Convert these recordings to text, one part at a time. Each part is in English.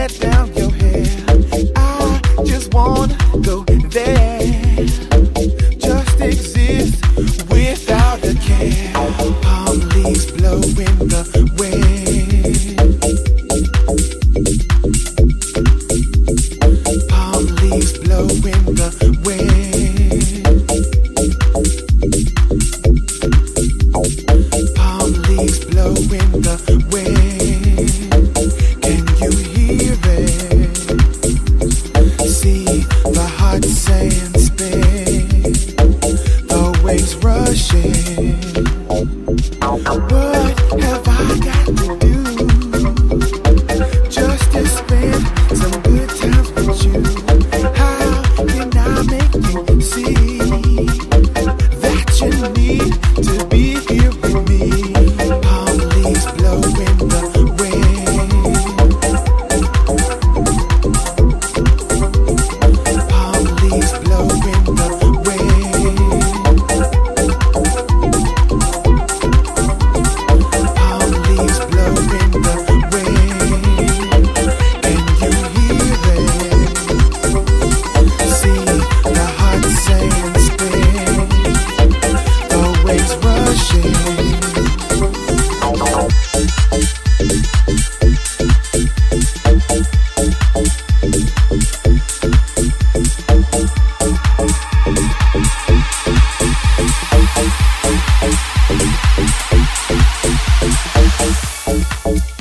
let down your hair. I just wanna go there, just exist without a care. Palm leaves blow in the wind. Palm leaves blow in the wind. Palm leaves blow in the wind. What have I got to do just to spend some good times with you? How can I make you see that you need to be here with me? Palm leaves blow in the wind. Palm leaves blow in the wind.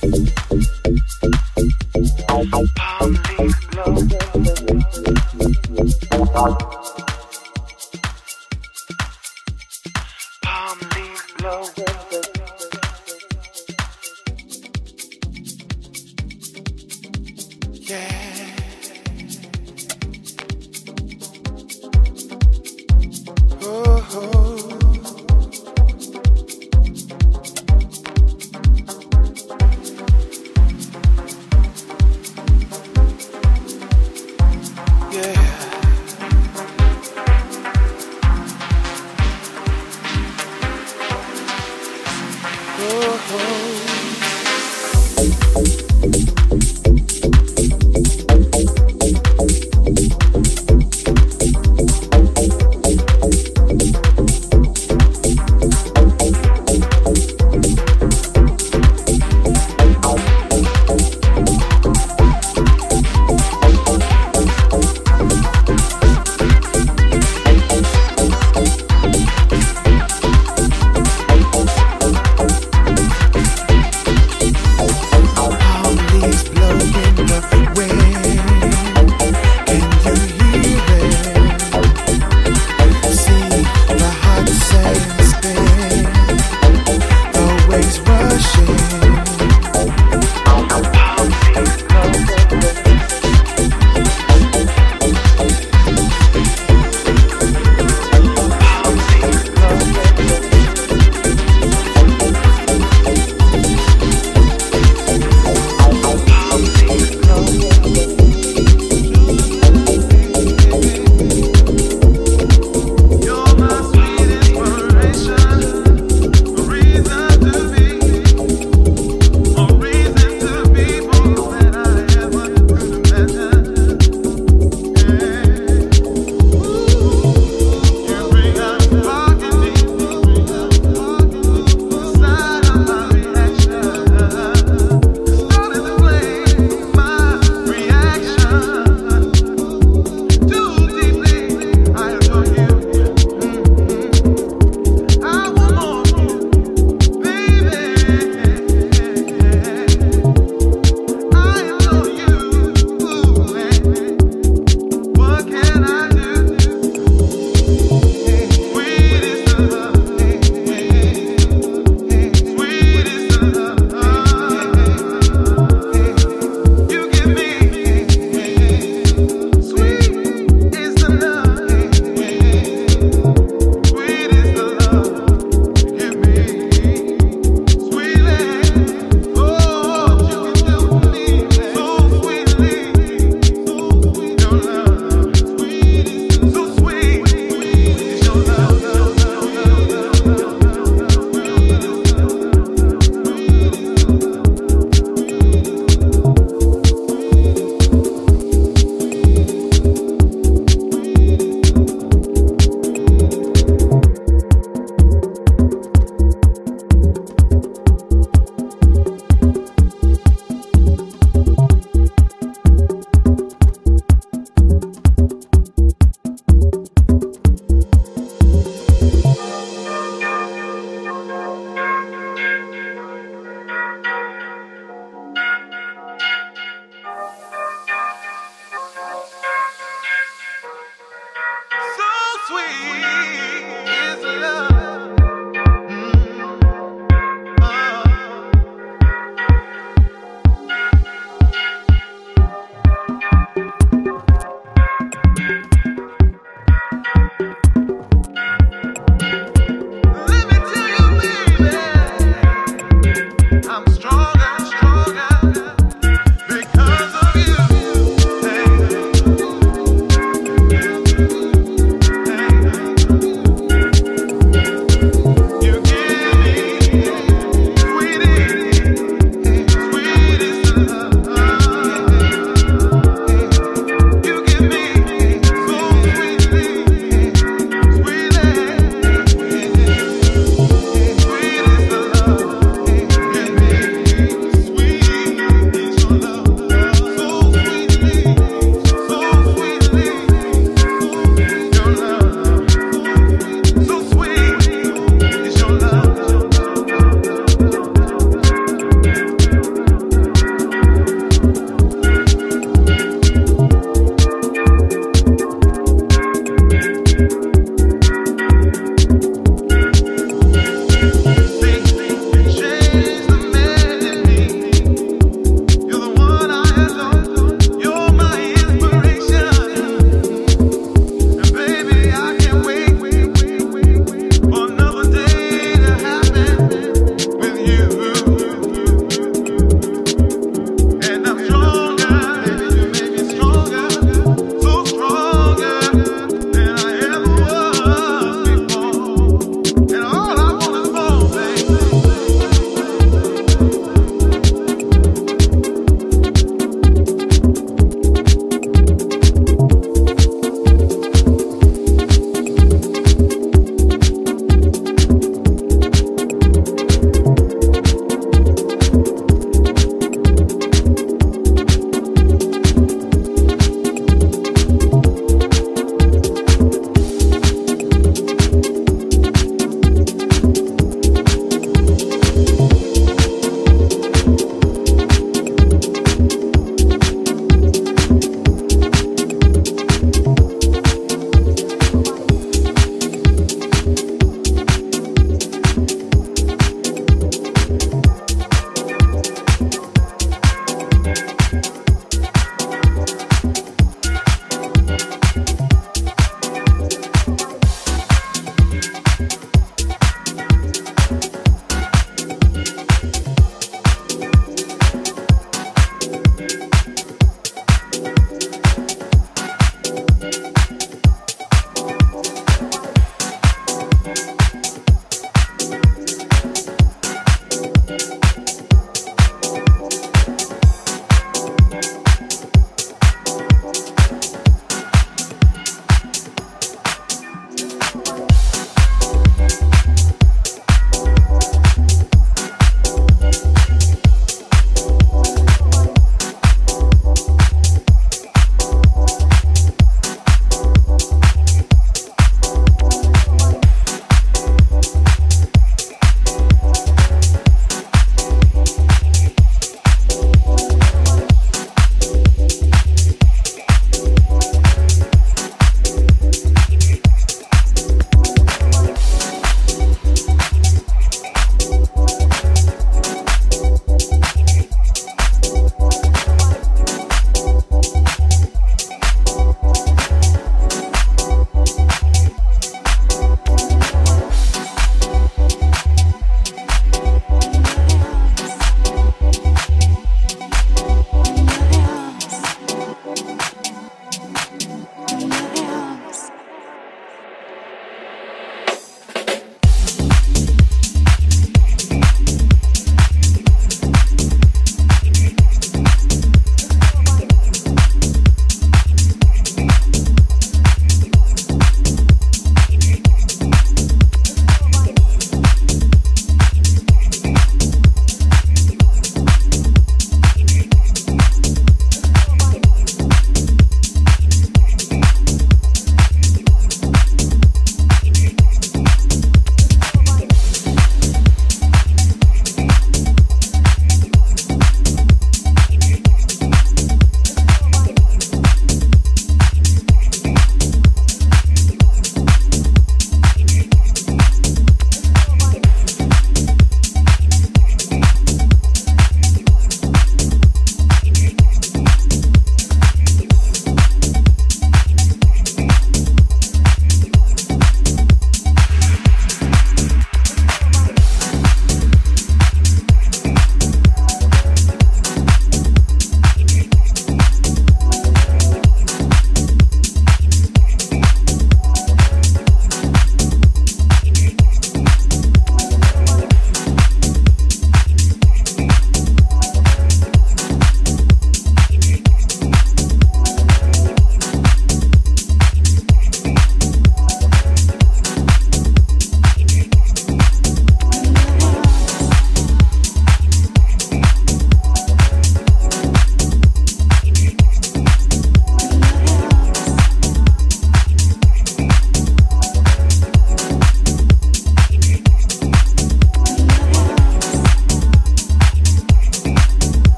Palm leaves blow in the wind. Palm leaves blow in the wind. Oh, oh.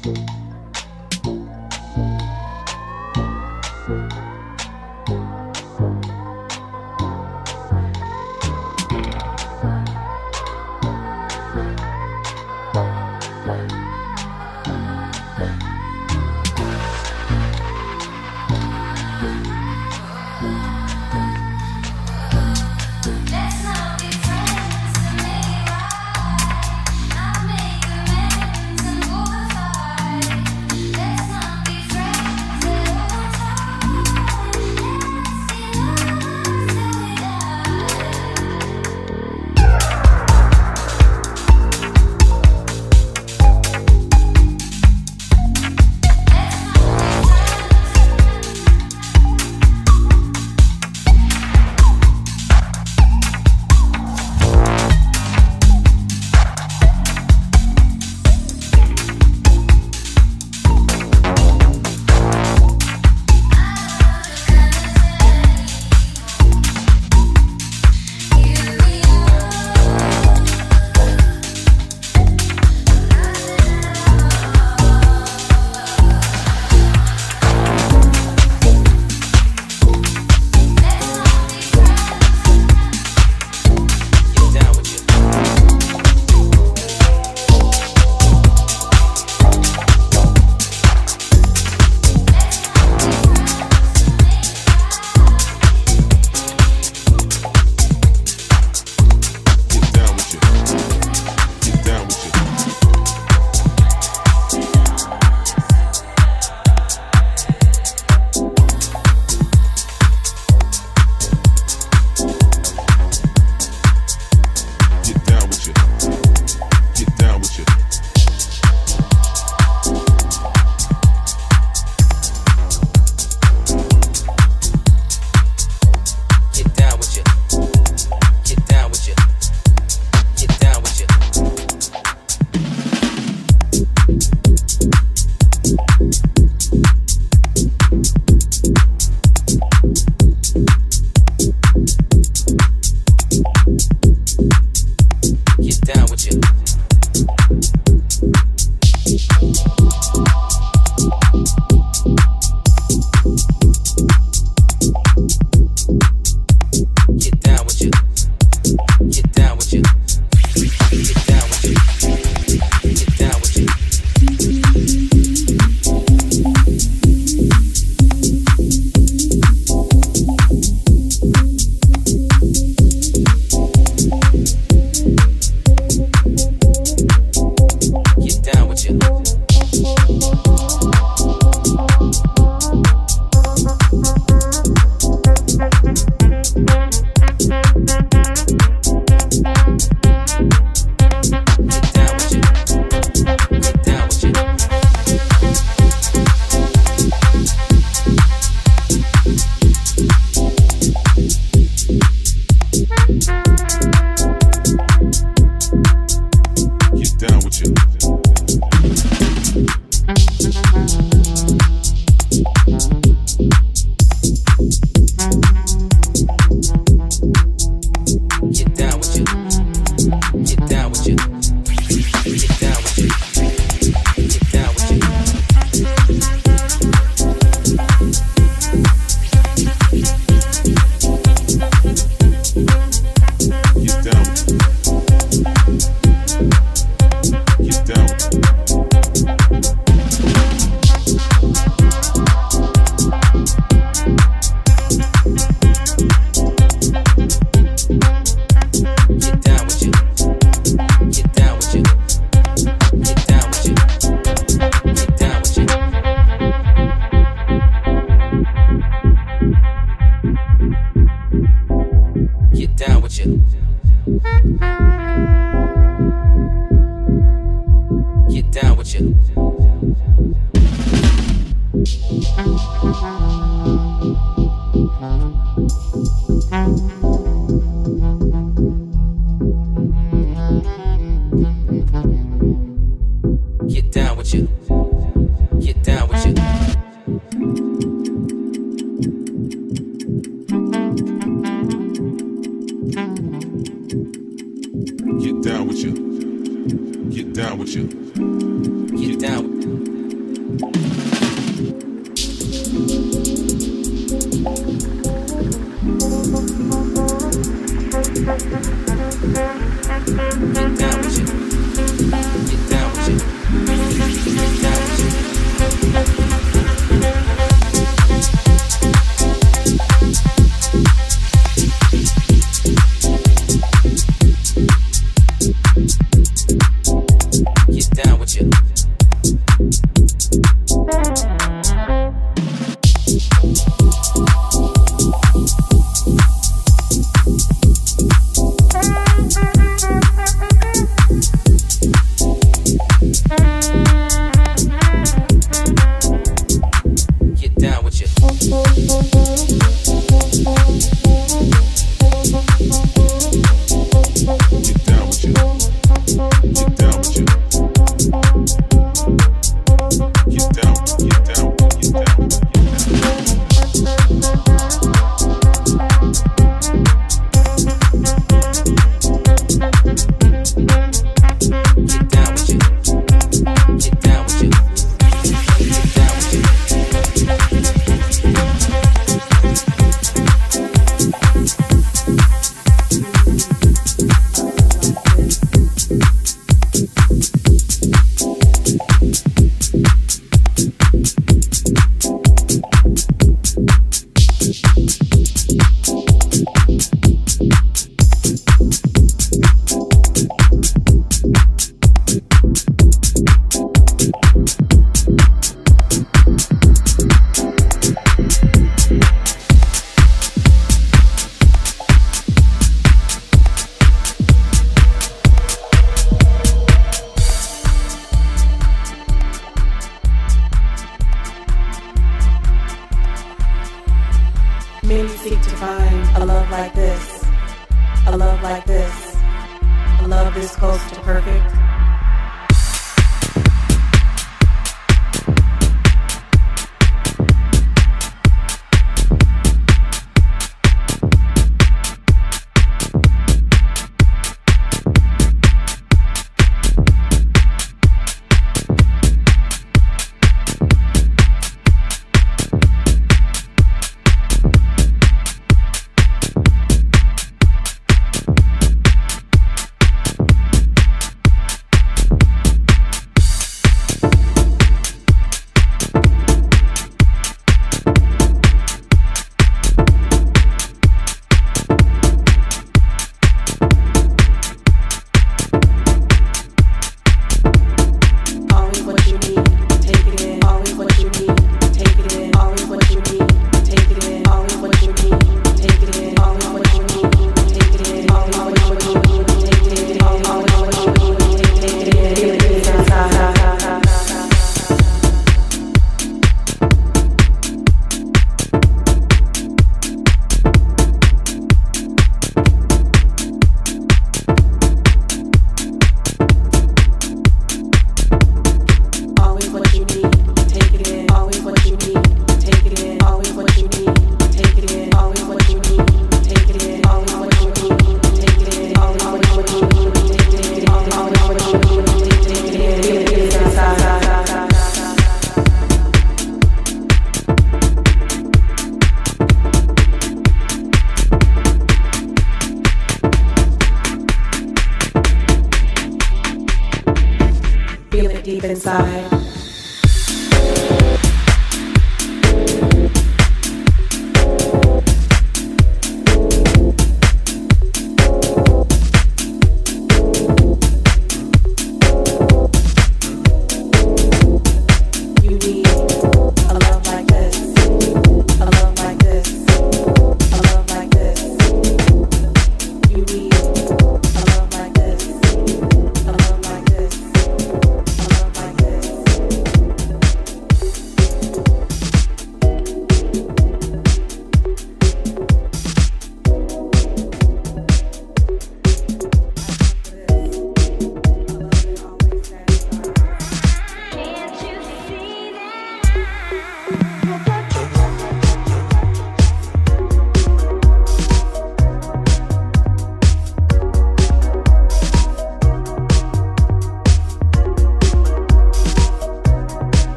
Get down with you. Get down. seek to find a love like this, a love like this, a love this close to perfect.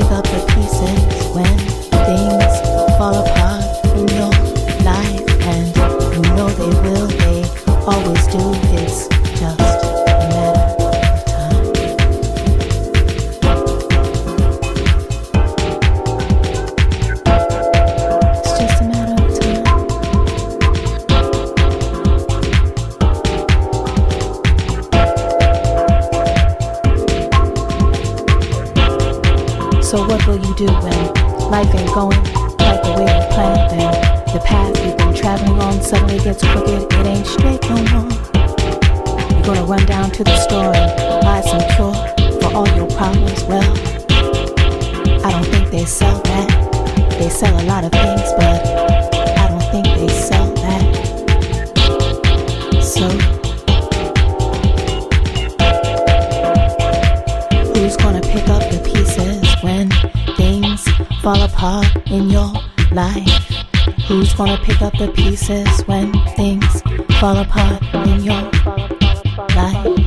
pick up the pieces when things fall apart. You know life, and you know they will, they always do. It's just a matter of time. It's just a matter of time. So what will you do when life ain't going like the way you planned? Then the path you've been traveling on suddenly gets crooked. It ain't straight no more. You're gonna run down to the store and buy some cure for all your problems. Well, I don't think they sell that. They sell a lot of things, but I don't think they sell that. So who's gonna pick up the pieces when things fall apart in your life? Who's gonna pick up the pieces when things fall apart in your life?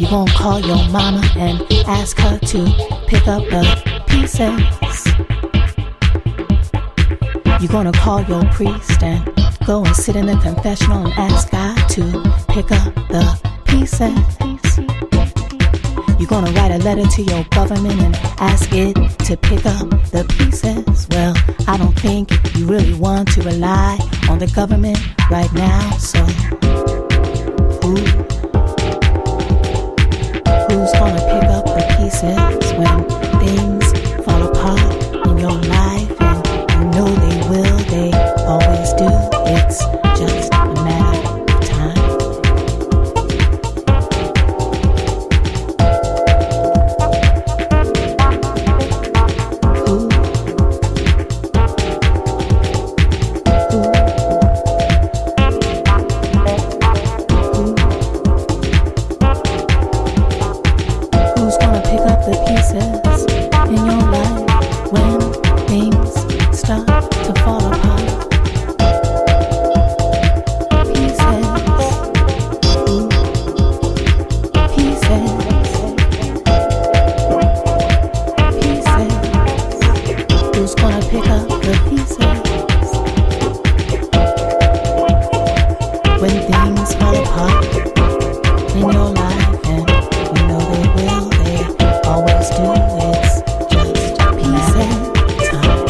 You won't call your mama and ask her to pick up the pieces. You're gonna call your priest and go and sit in the confessional and ask God to pick up the pieces. You're gonna write a letter to your government and ask it to pick up the pieces. Well, I don't think you really want to rely on the government right now. So who's gonna pick up the pieces when things fall apart in your life? And you know they will, they always do. It's just a matter of time. Who's gonna pick up the pieces in your life when things start to fall apart? Pieces. Who's gonna pick up the pieces when things fall apart in your life? And you know they will, they always do. It's just a piece at a time.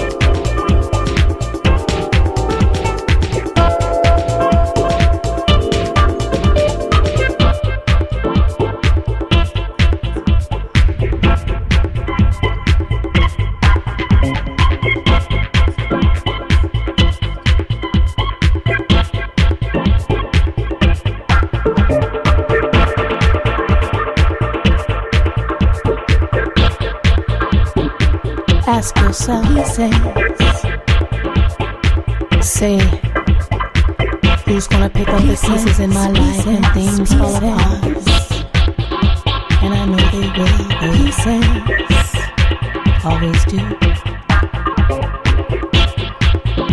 Ask yourself, he says, say, who's gonna pick up the pieces in my life when things fall apart? And I know they will, he says, always do.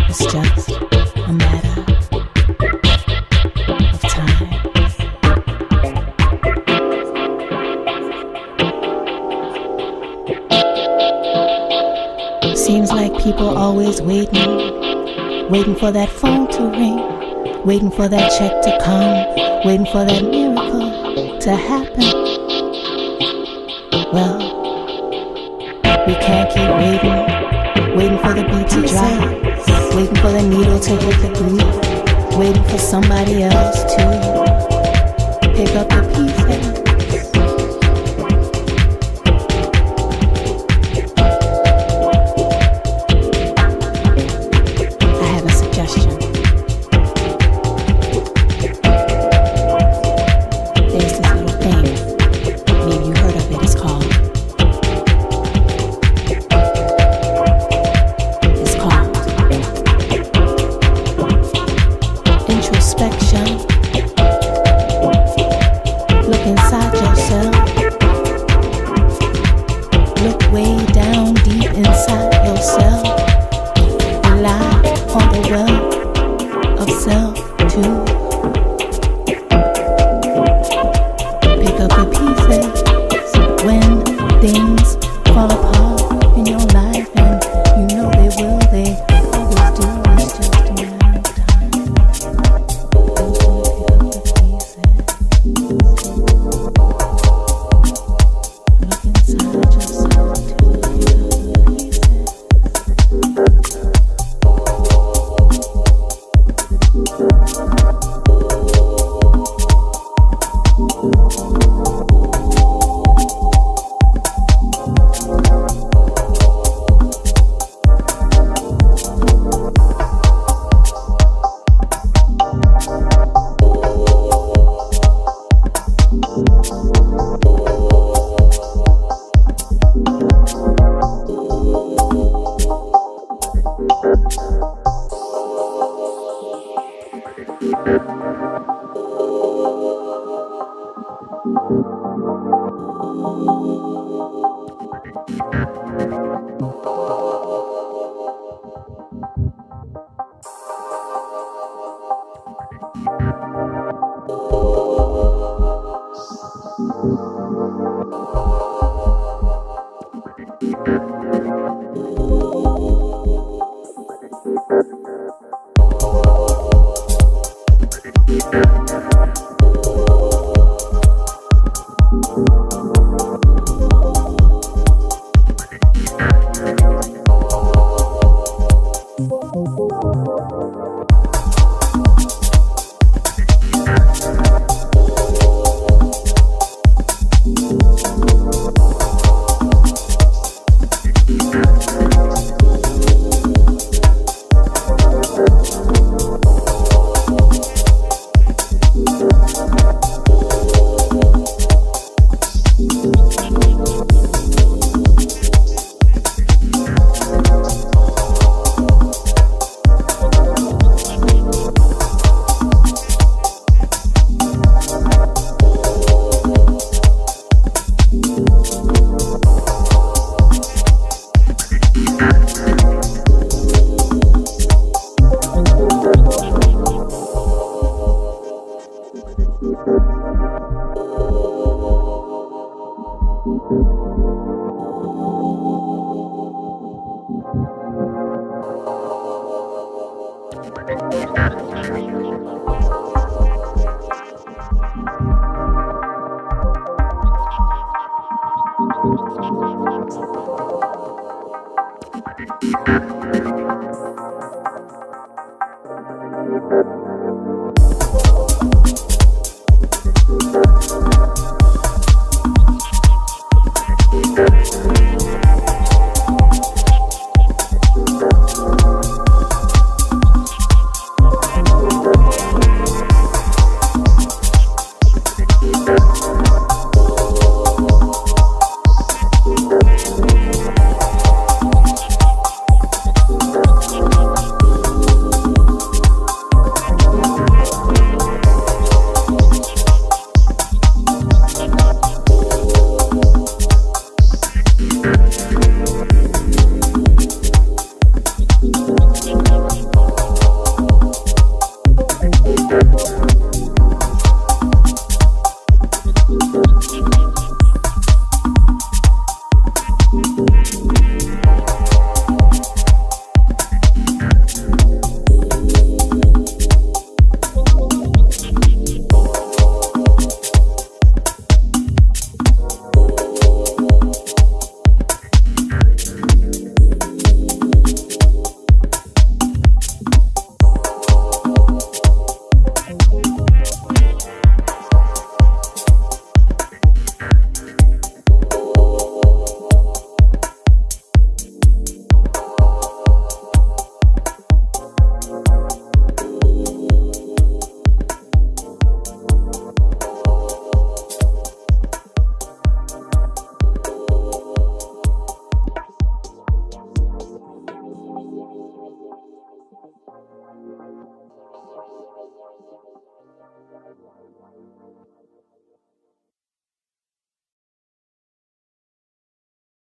It's just a matter of time. Seems like people always waiting for that phone to ring, waiting for that check to come, waiting for that miracle to happen. Well, we can't keep waiting for the beat to drop, waiting for the needle to hit the groove, waiting for somebody else to pick up the pieces. Look inside yourself. Look way down deep inside yourself. Rely on the wealth of self to pick up the pieces when things fall apart.